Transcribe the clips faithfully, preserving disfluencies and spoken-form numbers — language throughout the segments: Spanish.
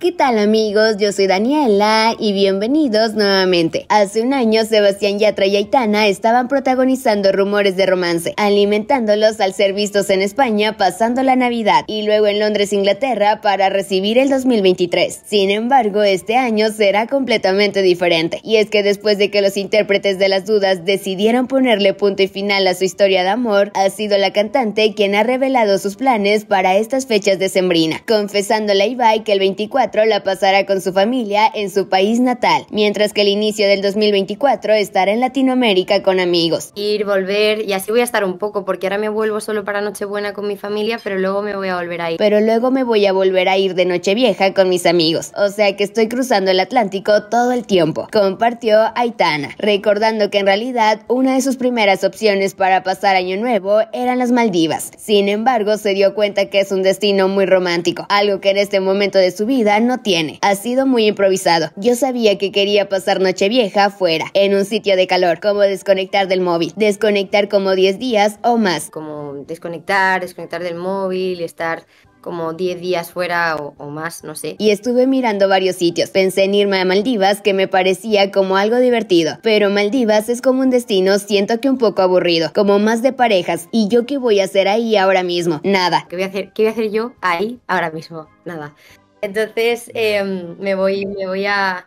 ¿Qué tal amigos? Yo soy Daniela y bienvenidos nuevamente. Hace un año Sebastián Yatra y Aitana estaban protagonizando rumores de romance, alimentándolos al ser vistos en España pasando la Navidad y luego en Londres, Inglaterra para recibir el dos mil veintitrés. Sin embargo, este año será completamente diferente. Y es que después de que los intérpretes de Las Dudas decidieron ponerle punto y final a su historia de amor, ha sido la cantante quien ha revelado sus planes para estas fechas de sembrina, confesándole a Ibai que el veinticuatro la pasará con su familia en su país natal, mientras que el inicio del dos mil veinticuatro estará en Latinoamérica con amigos. Ir, volver, y así voy a estar un poco, porque ahora me vuelvo solo para Nochebuena con mi familia, pero luego me voy a volver a ir. Pero luego me voy a volver a ir de Nochevieja con mis amigos, o sea que estoy cruzando el Atlántico todo el tiempo, compartió Aitana, recordando que en realidad una de sus primeras opciones para pasar Año Nuevo eran las Maldivas. Sin embargo, se dio cuenta que es un destino muy romántico, algo que en este momento de su vida no tiene. Ha sido muy improvisado. Yo sabía que quería pasar Nochevieja fuera, en un sitio de calor, como desconectar del móvil, desconectar como diez días o más. Como desconectar, desconectar del móvil, estar como diez días fuera o, o más, no sé. Y estuve mirando varios sitios. Pensé en irme a Maldivas, que me parecía como algo divertido, pero Maldivas es como un destino, siento que un poco aburrido, como más de parejas. ¿Y yo qué voy a hacer ahí ahora mismo? Nada. ¿Qué voy a hacer, qué voy a hacer yo ahí ahora mismo? Nada. Entonces eh, me voy, me voy a...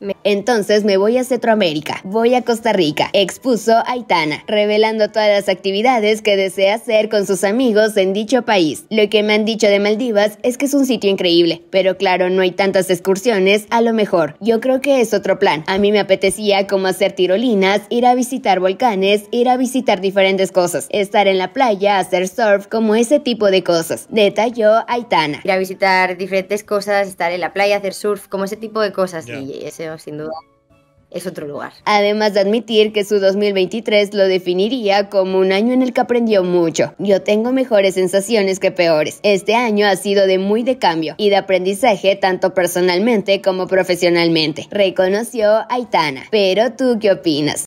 Me... Entonces me voy a Centroamérica, voy a Costa Rica, expuso Aitana, revelando todas las actividades que desea hacer con sus amigos en dicho país. Lo que me han dicho de Maldivas es que es un sitio increíble, pero claro, no hay tantas excursiones, a lo mejor. Yo creo que es otro plan. A mí me apetecía como hacer tirolinas, ir a visitar volcanes, ir a visitar diferentes cosas, estar en la playa, hacer surf, como ese tipo de cosas, detalló Aitana. Ir a visitar diferentes cosas, estar en la playa, hacer surf, como ese tipo de cosas, yeah. Y ese sin duda es otro lugar. Además de admitir que su dos mil veintitrés lo definiría como un año en el que aprendió mucho. Yo tengo mejores sensaciones que peores. Este año ha sido de muy de cambio y de aprendizaje tanto personalmente como profesionalmente, reconoció Aitana. Pero ¿tú qué opinas?